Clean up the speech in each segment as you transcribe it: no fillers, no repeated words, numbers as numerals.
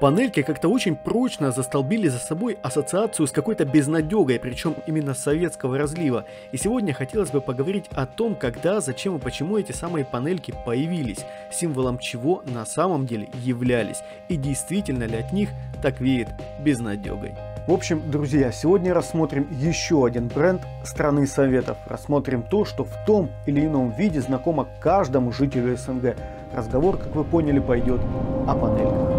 Панельки как-то очень прочно застолбили за собой ассоциацию с какой-то безнадегой, причем именно советского разлива. И сегодня хотелось бы поговорить о том, когда, зачем и почему эти самые панельки появились, символом чего на самом деле являлись, и действительно ли от них так веет безнадегой. В общем, друзья, сегодня рассмотрим еще один бренд страны Советов. Рассмотрим то, что в том или ином виде знакомо каждому жителю СНГ. Разговор, как вы поняли, пойдет о панельках.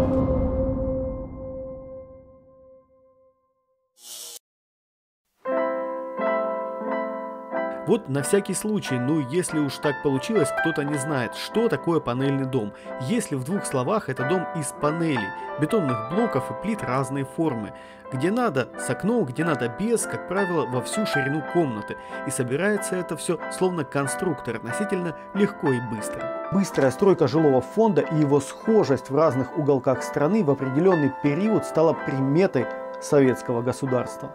Вот на всякий случай, ну если уж так получилось, кто-то не знает, что такое панельный дом. Если в двух словах, это дом из панелей, бетонных блоков и плит разной формы. Где надо с окном, где надо без, как правило, во всю ширину комнаты. И собирается это все словно конструктор, относительно легко и быстро. Быстрая стройка жилого фонда и его схожесть в разных уголках страны в определенный период стала приметой советского государства.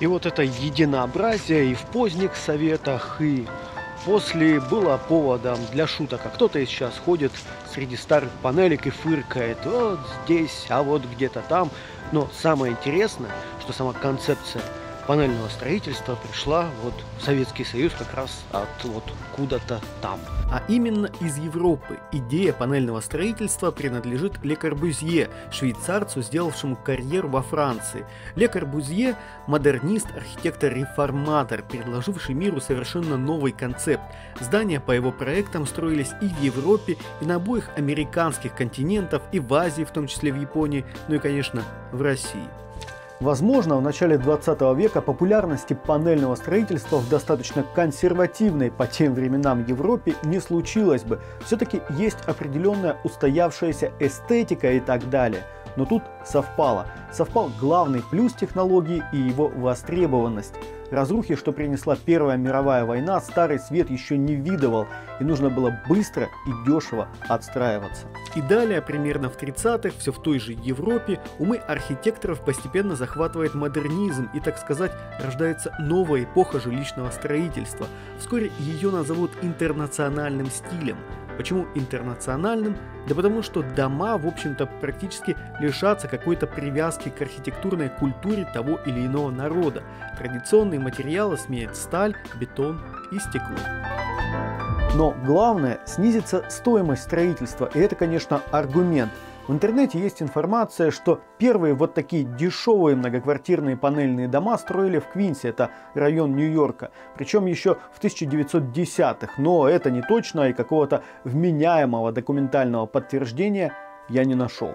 И вот это единообразие и в поздних советах, и после было поводом для шуток. А кто-то сейчас ходит среди старых панелек и фыркает: вот здесь, а вот где-то там. Но самое интересное, что сама концепция панельного строительства пришла вот в Советский Союз как раз от вот куда-то там. А именно из Европы. Идея панельного строительства принадлежит Ле Корбюзье, швейцарцу, сделавшему карьеру во Франции. Ле Корбюзье – модернист, архитектор-реформатор, предложивший миру совершенно новый концепт. Здания по его проектам строились и в Европе, и на обоих американских континентах, и в Азии, в том числе в Японии, ну и, конечно, в России. Возможно, в начале 20 века популярности панельного строительства в достаточно консервативной по тем временам Европе не случилось бы. Все-таки есть определенная устоявшаяся эстетика и так далее. Но тут совпало. Совпал главный плюс технологии и его востребованность. Разрухи, что принесла Первая мировая война, старый свет еще не видывал, и нужно было быстро и дешево отстраиваться. И далее, примерно в 30-х, все в той же Европе, умы архитекторов постепенно захватывает модернизм, и, так сказать, рождается новая эпоха жилищного строительства. Вскоре ее назовут интернациональным стилем. Почему интернациональным? Да потому что дома, в общем-то, практически лишатся какой-то привязки к архитектурной культуре того или иного народа. Традиционные материалы сменят сталь, бетон и стекло. Но главное, снизится стоимость строительства, и это, конечно, аргумент. В интернете есть информация, что первые вот такие дешевые многоквартирные панельные дома строили в Квинсе, это район Нью-Йорка, причем еще в 1910-х, но это не точно, и какого-то вменяемого документального подтверждения я не нашел.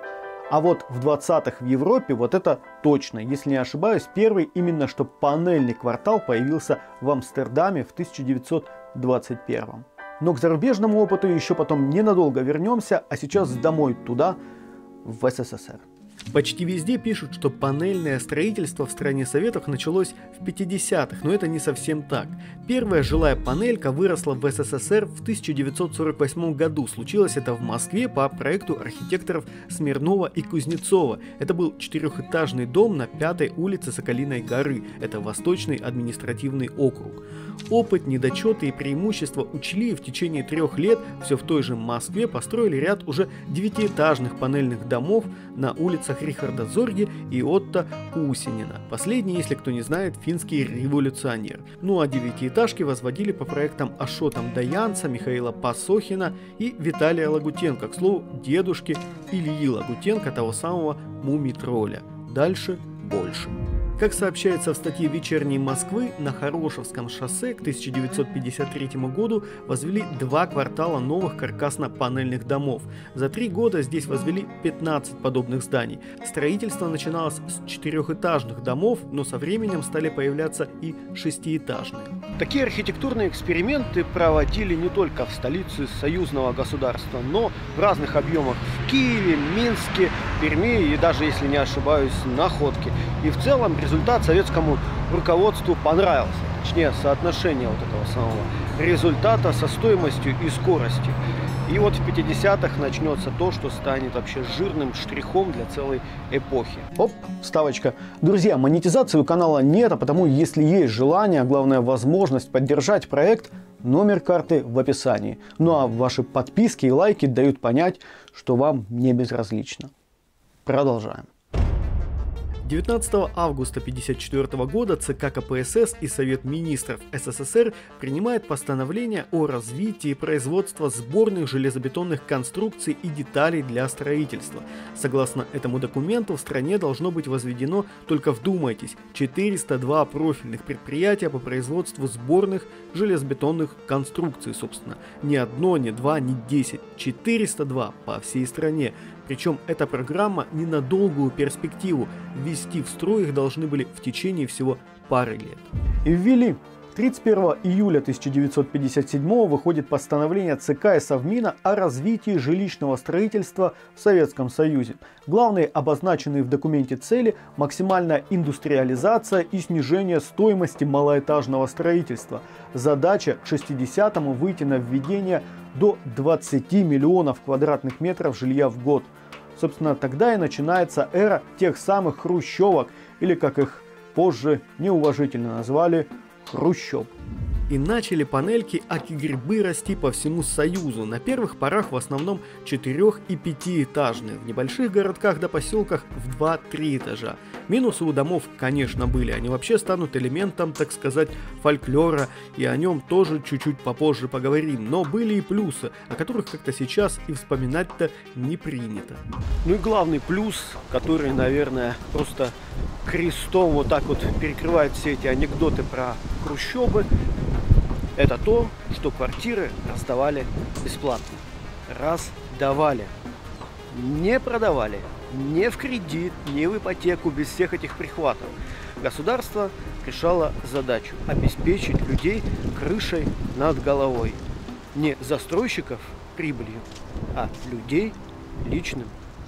А вот в 20-х в Европе вот это точно. Если не ошибаюсь, первый именно что панельный квартал появился в Амстердаме в 1921-м. Но к зарубежному опыту еще потом ненадолго вернемся, а сейчас домой, туда, в СССР. Почти везде пишут, что панельное строительство в стране Советов началось в 50-х, но это не совсем так. Первая жилая панелька выросла в СССР в 1948 году. Случилось это в Москве по проекту архитекторов Смирнова и Кузнецова. Это был четырехэтажный дом на 5-й улице Соколиной горы. Это Восточный административный округ. Опыт, недочеты и преимущества учли, и в течение 3 лет все в той же Москве построили ряд уже 9-этажных панельных домов на улице Рихарда Зорги и Отто Усинина. Последний, если кто не знает, финский революционер. Ну а 9-этажки возводили по проектам Ашота Даянца, Михаила Пасохина и Виталия Лагутенко, к слову, дедушки Ильи Лагутенко, того самого муми-тролля. Дальше больше. Как сообщается в статье «Вечерней Москвы», на Хорошевском шоссе к 1953 году возвели 2 квартала новых каркасно-панельных домов. За 3 года здесь возвели 15 подобных зданий. Строительство начиналось с 4-этажных домов, но со временем стали появляться и 6-этажные. Такие архитектурные эксперименты проводили не только в столице союзного государства, но в разных объемах в Киеве, Минске, Перми и даже, если не ошибаюсь, Находке. И в целом результат советскому руководству понравился. Точнее, соотношение вот этого самого результата со стоимостью и скоростью. И вот в 50-х начнется то, что станет вообще жирным штрихом для целой эпохи. Оп, вставочка. Друзья, монетизации у канала нет, а потому если есть желание, а главное возможность поддержать проект, номер карты в описании. Ну а ваши подписки и лайки дают понять, что вам не безразлично. Продолжаем. 19 августа 1954 года ЦК КПСС и Совет министров СССР принимает постановление о развитии производства сборных железобетонных конструкций и деталей для строительства. Согласно этому документу в стране должно быть возведено, только вдумайтесь, 402 профильных предприятия по производству сборных железобетонных конструкций, собственно. Не одно, не два, не 10. 402 по всей стране. Причем эта программа не на долгую перспективу, ввести в строй их должны были в течение всего пары лет. И ввели. 31 июля 1957 выходит постановление ЦК и Совмина о развитии жилищного строительства в Советском Союзе. Главные обозначенные в документе цели – максимальная индустриализация и снижение стоимости малоэтажного строительства. Задача к 60-му выйти на введение до 20 миллионов квадратных метров жилья в год. Собственно, тогда и начинается эра тех самых хрущевок, или как их позже неуважительно назвали – хрущев. И начали панельки от грибы расти по всему Союзу, на первых порах в основном 4- и 5-этажные, в небольших городках да поселках в 2-3 этажа. Минусы у домов, конечно, были, они вообще станут элементом, так сказать, фольклора, и о нем тоже чуть-чуть попозже поговорим, но были и плюсы, о которых как-то сейчас и вспоминать-то не принято. Ну и главный плюс, который, наверное, просто крестом вот так вот перекрывает все эти анекдоты про хрущевы, это то, что квартиры раздавали бесплатно. Раздавали. Не продавали. Не в кредит, не в ипотеку, без всех этих прихватов. Государство решало задачу обеспечить людей крышей над головой. Не застройщиков прибылью, а людей личным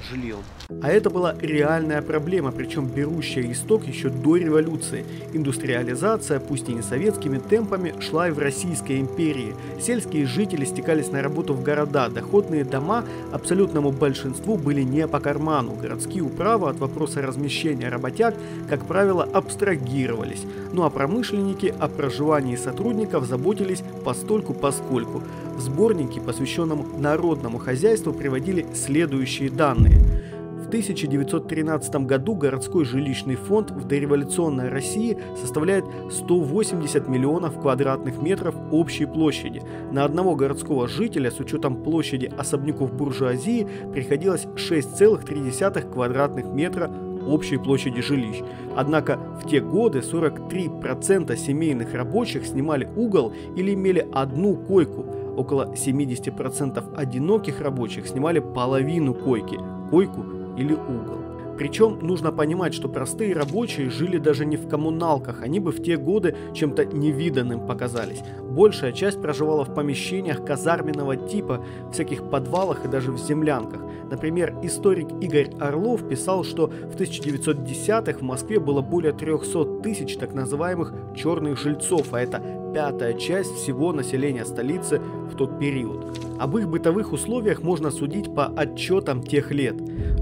жильем. А это была реальная проблема, причем берущая исток еще до революции. Индустриализация, пусть и не советскими темпами, шла и в Российской империи. Сельские жители стекались на работу в города, доходные дома абсолютному большинству были не по карману. Городские управы от вопроса размещения работяг, как правило, абстрагировались. Ну а промышленники о проживании сотрудников заботились постольку-поскольку. В сборнике, посвященном народному хозяйству, приводили следующие данные. В 1913 году городской жилищный фонд в дореволюционной России составляет 180 миллионов квадратных метров общей площади. На одного городского жителя с учетом площади особняков буржуазии приходилось 6,3 квадратных метра общей площади жилищ. Однако в те годы 43% семейных рабочих снимали угол или имели одну койку. Около 70% одиноких рабочих снимали половину койки, койку или угол. Причем нужно понимать, что простые рабочие жили даже не в коммуналках, они бы в те годы чем-то невиданным показались. Большая часть проживала в помещениях казарменного типа, всяких подвалах и даже в землянках. Например, историк Игорь Орлов писал, что в 1910-х в Москве было более 300 тысяч так называемых черных жильцов, а это 5-я часть всего населения столицы в тот период. Об их бытовых условиях можно судить по отчетам тех лет.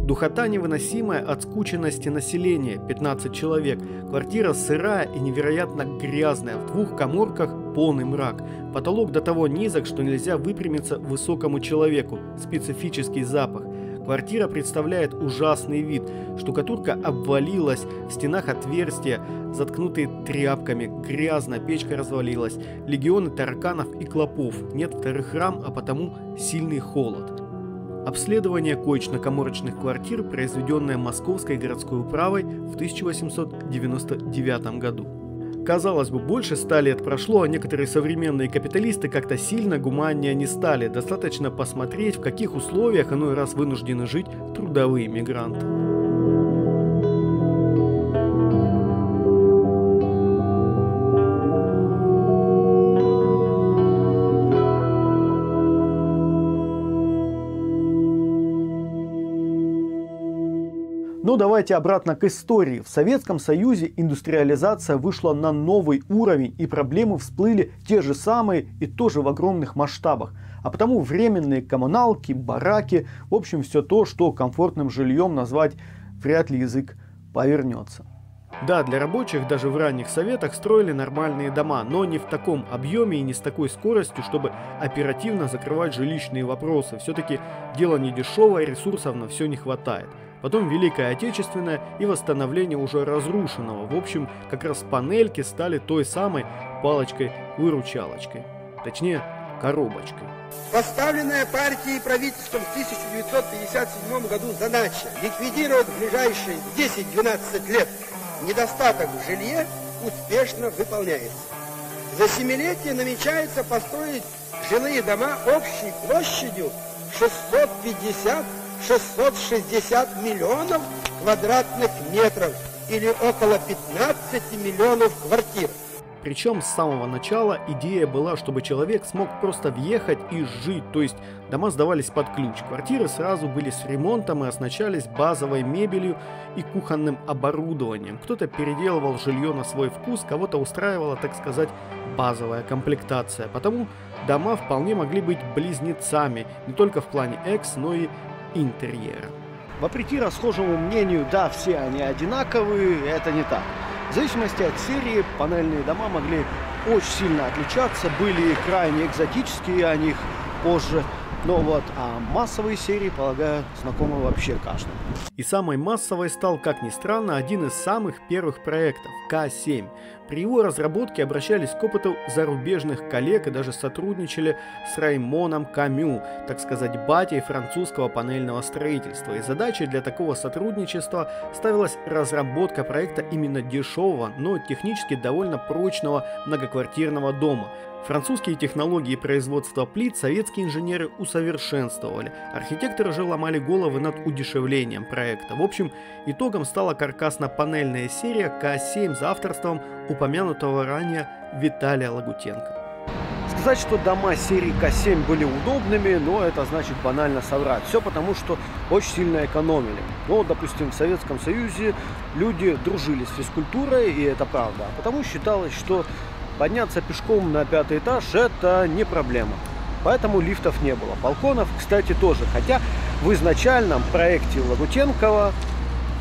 Духота невыносимая от скученности населения, 15 человек, квартира сырая и невероятно грязная, в двух каморках полный мрак, потолок до того низок, что нельзя выпрямиться высокому человеку, специфический запах. Квартира представляет ужасный вид, штукатурка обвалилась, в стенах отверстия, заткнутые тряпками, грязно, печка развалилась, легионы тараканов и клопов, нет вторых рам, а потому сильный холод. Обследование коечно-каморочных квартир, произведенное Московской городской управой в 1899 году. Казалось бы, больше 100 лет прошло, а некоторые современные капиталисты как-то сильно гуманнее не стали. Достаточно посмотреть, в каких условиях иной раз вынуждены жить трудовые мигранты. Но давайте обратно к истории. В Советском Союзе индустриализация вышла на новый уровень, и проблемы всплыли те же самые и тоже в огромных масштабах. А потому временные коммуналки, бараки, в общем, все то, что комфортным жильем назвать вряд ли язык повернется. Да, для рабочих даже в ранних советах строили нормальные дома, но не в таком объеме и не с такой скоростью, чтобы оперативно закрывать жилищные вопросы. Все-таки дело не дешевое, ресурсов на все не хватает. потом Великая Отечественная и восстановление уже разрушенного. В общем, как раз панельки стали той самой палочкой-выручалочкой. Точнее, коробочкой. Поставленная партией и правительством в 1957 году задача ликвидировать в ближайшие 10-12 лет недостаток в жилье успешно выполняется. За семилетие намечается построить жилые дома общей площадью 650-660 миллионов квадратных метров или около 15 миллионов квартир. Причем с самого начала идея была, чтобы человек смог просто въехать и жить, то есть дома сдавались под ключ, квартиры сразу были с ремонтом и оснащались базовой мебелью и кухонным оборудованием. Кто-то переделывал жилье на свой вкус, кого-то устраивала, так сказать, базовая комплектация, потому дома вполне могли быть близнецами, не только в плане экс, но и интерьера. Вопреки расхожему мнению, да, все они одинаковые, это не так. В зависимости от серии панельные дома могли очень сильно отличаться, были крайне экзотические, о них позже, но вот о массовой серии, полагаю, знакомы вообще каждому. И самой массовой стал, как ни странно, один из самых первых проектов – К7. При его разработке обращались к опыту зарубежных коллег и даже сотрудничали с Раймоном Камю, так сказать, батей французского панельного строительства. И задачей для такого сотрудничества ставилась разработка проекта именно дешевого, но технически довольно прочного многоквартирного дома. Французские технологии производства плит советские инженеры усовершенствовали. Архитекторы же ломали головы над удешевлением проекта. В общем, итогом стала каркасно-панельная серия К7 за авторством упомянутого ранее Виталия Лагутенко. Сказать, что дома серии К7 были удобными, но это значит банально соврать. Все потому, что очень сильно экономили. Но, допустим, в Советском Союзе люди дружили с физкультурой, и это правда. А потому считалось, что подняться пешком на 5-й этаж – это не проблема. Поэтому лифтов не было. Балконов, кстати, тоже. Хотя в изначальном проекте Лагутенкова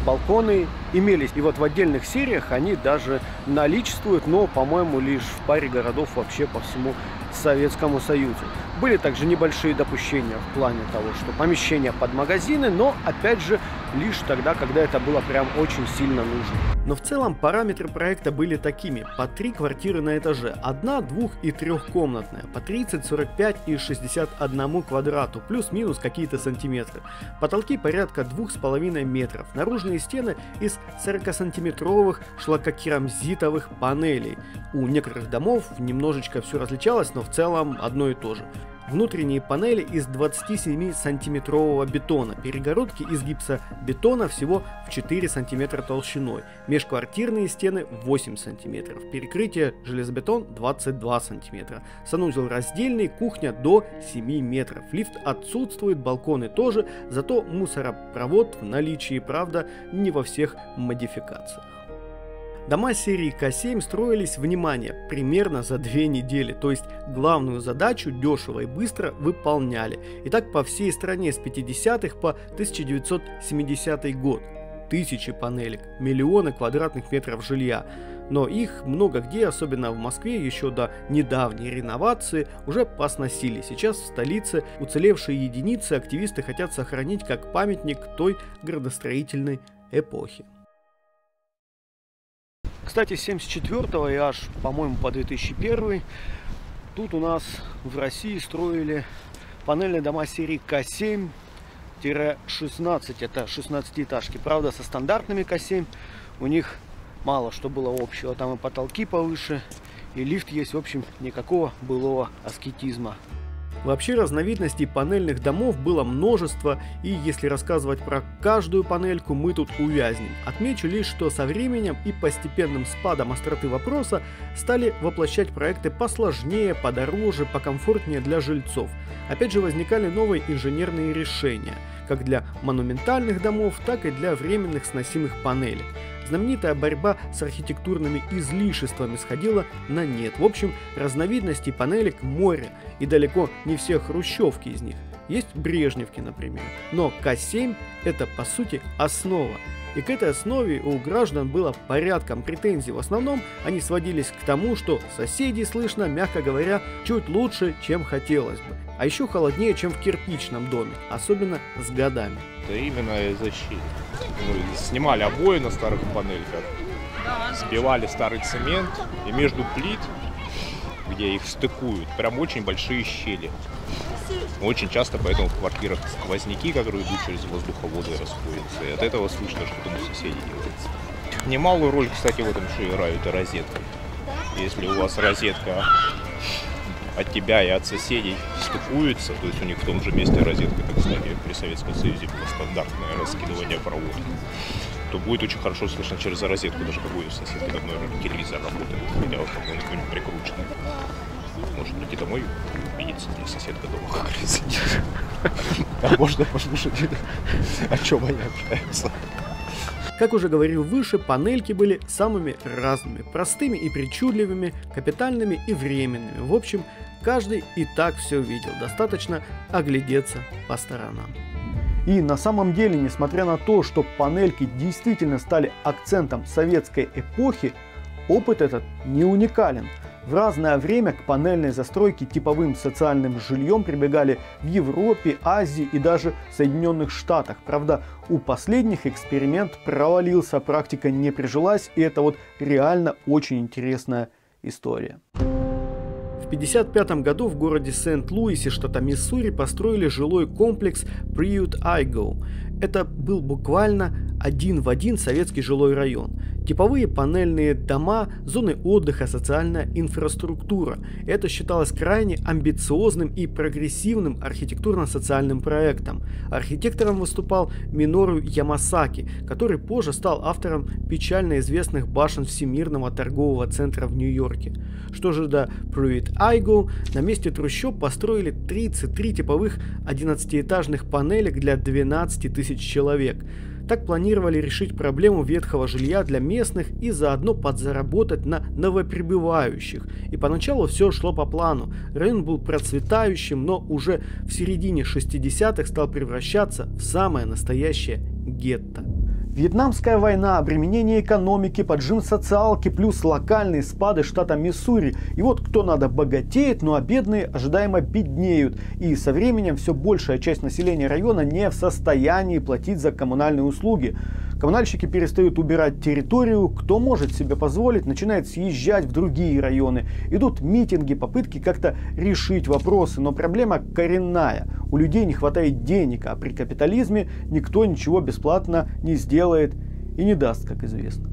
балконы имелись. И вот в отдельных сериях они даже наличествуют, но, по-моему, лишь в паре городов вообще по всему Советскому Союзу. Были также небольшие допущения в плане того, что помещения под магазины, но, опять же, лишь тогда, когда это было прям очень сильно нужно. Но в целом параметры проекта были такими. По 3 квартиры на этаже. 1, 2 и 3-комнатная. По 30, 45 и 61 квадрату. Плюс-минус какие-то сантиметры. Потолки порядка 2,5 метров. Наружные стены из 40-сантиметровых шлакокерамзитовых панелей. У некоторых домов немножечко все различалось, но в целом одно и то же. Внутренние панели из 27-сантиметрового бетона, перегородки из гипсобетона всего в 4 см толщиной, межквартирные стены 8 см, перекрытие железобетон 22 см, санузел раздельный, кухня до 7 метров, лифт отсутствует, балконы тоже, зато мусоропровод в наличии, правда, не во всех модификациях. Дома серии К7 строились, внимание, примерно за 2 недели, то есть главную задачу дешево и быстро выполняли. И так по всей стране с 50-х по 1970 год. Тысячи панелек, миллионы квадратных метров жилья. Но их много где, особенно в Москве, еще до недавней реновации уже посносили. Сейчас в столице уцелевшие единицы активисты хотят сохранить как памятник той градостроительной эпохи. Кстати, с 1974 и аж, по-моему, по 2001 тут у нас в России строили панельные дома серии К7-16. Это 16-этажки. Правда, со стандартными К7 у них мало что было общего. Там и потолки повыше, и лифт есть. В общем, никакого былого аскетизма. Вообще разновидностей панельных домов было множество, и если рассказывать про каждую панельку, мы тут увязнем. Отмечу лишь, что со временем и постепенным спадом остроты вопроса стали воплощать проекты посложнее, подороже, покомфортнее для жильцов. Опять же возникали новые инженерные решения, как для монументальных домов, так и для временных сносимых панелек. Знаменитая борьба с архитектурными излишествами сходила на нет. В общем, разновидностей панелек море, и далеко не все хрущевки из них. Есть брежневки, например. Но К7 – это, по сути, основа. И к этой основе у граждан было порядком претензий. В основном они сводились к тому, что соседей слышно, мягко говоря, чуть лучше, чем хотелось бы. а еще холоднее, чем в кирпичном доме, особенно с годами. Да именно из-за щели. Мы снимали обои на старых панельках, сбивали старый цемент, и между плит, где их стыкуют, прям очень большие щели. Очень часто поэтому в квартирах сквозняки, которые идут через воздуховоды, расходятся. И от этого слышно, что там соседи делают. Немалую роль, кстати, в этом еще играют и розетки. Если у вас розетка от тебя и от соседей стыкуется, то есть у них в том же месте розетка, так сказать, при Советском Союзе было стандартное раскидывание проводов, то будет очень хорошо слышно через розетку, даже какой у соседки давно телевизор работает, хотя вот какой-нибудь прикрученный. Может прийти домой и видеться, где соседка дома как раз. А можно послушать, о чем они общаются. Как уже говорил выше, панельки были самыми разными, простыми и причудливыми, капитальными и временными. В общем, каждый и так все видел, достаточно оглядеться по сторонам. И на самом деле, несмотря на то, что панельки действительно стали акцентом советской эпохи, опыт этот не уникален. В разное время к панельной застройке типовым социальным жильем прибегали в Европе, Азии и даже Соединенных Штатах. Правда, у последних эксперимент провалился, практика не прижилась, и это вот реально очень интересная история. В 1955 году в городе Сент-Луисе, штата Миссури, построили жилой комплекс Пруитт-Айгоу. Это был буквально один в один советский жилой район. Типовые панельные дома, зоны отдыха, социальная инфраструктура. Это считалось крайне амбициозным и прогрессивным архитектурно-социальным проектом. Архитектором выступал Минору Ямасаки, который позже стал автором печально известных башен Всемирного торгового центра в Нью-Йорке. Что же до Пруитт-Айгоу, на месте трущоб построили 33 типовых 11-этажных панелек для 12 тысяч человек. Так планировали решить проблему ветхого жилья для местных и заодно подзаработать на новоприбывающих. И поначалу все шло по плану. Район был процветающим, но уже в середине 60-х стал превращаться в самое настоящее гетто. Вьетнамская война, обременение экономики, поджим социалки, плюс локальные спады штата Миссури. И вот кто надо богатеет, ну а бедные ожидаемо беднеют. И со временем все большая часть населения района не в состоянии платить за коммунальные услуги. Коммунальщики перестают убирать территорию, кто может себе позволить, начинает съезжать в другие районы. Идут митинги, попытки как-то решить вопросы, но проблема коренная. У людей не хватает денег, а при капитализме никто ничего бесплатно не сделает и не даст, как известно.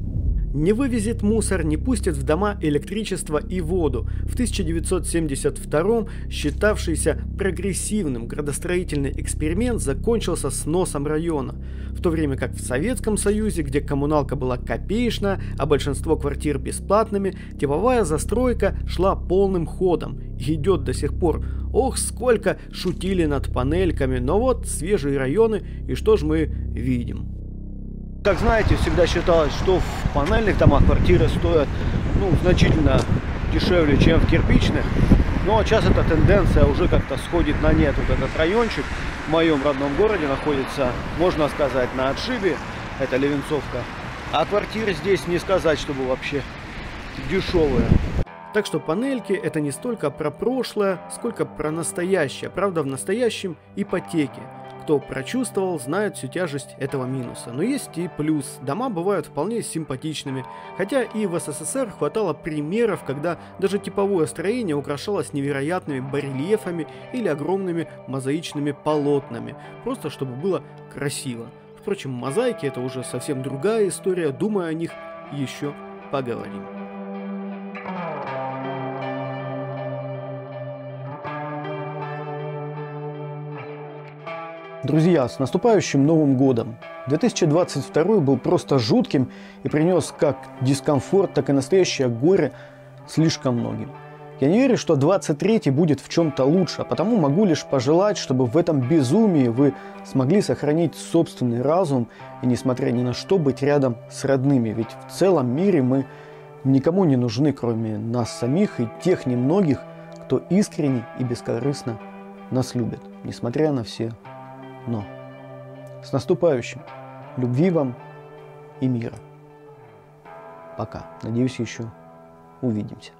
Не вывезет мусор, не пустит в дома электричество и воду. В 1972-м считавшийся прогрессивным градостроительный эксперимент закончился сносом района. В то время как в Советском Союзе, где коммуналка была копеечна, а большинство квартир бесплатными, типовая застройка шла полным ходом. И идет до сих пор. Ох, сколько шутили над панельками, но вот свежие районы, и что ж мы видим? Как знаете, всегда считалось, что в панельных домах квартиры стоят значительно дешевле, чем в кирпичных. Но сейчас эта тенденция уже как-то сходит на нет. Вот этот райончик в моем родном городе находится, можно сказать, на отшибе. Это Левенцовка. А квартиры здесь не сказать, чтобы вообще дешевые. Так что панельки — это не столько про прошлое, сколько про настоящее. Правда, в настоящем ипотеки. Кто прочувствовал, знает всю тяжесть этого минуса. Но есть и плюс. Дома бывают вполне симпатичными. Хотя и в СССР хватало примеров, когда даже типовое строение украшалось невероятными барельефами или огромными мозаичными полотнами. Просто чтобы было красиво. Впрочем, мозаики — это уже совсем другая история. Думаю, о них еще поговорим. Друзья, с наступающим Новым годом! 2022 был просто жутким и принес как дискомфорт, так и настоящее горе слишком многим. Я не верю, что 23-й будет в чем-то лучше, а потому могу лишь пожелать, чтобы в этом безумии вы смогли сохранить собственный разум и, несмотря ни на что, быть рядом с родными, ведь в целом мире мы никому не нужны, кроме нас самих и тех немногих, кто искренне и бескорыстно нас любит, несмотря на все «но». С наступающим! Любви вам и мира! Пока. Надеюсь, еще увидимся.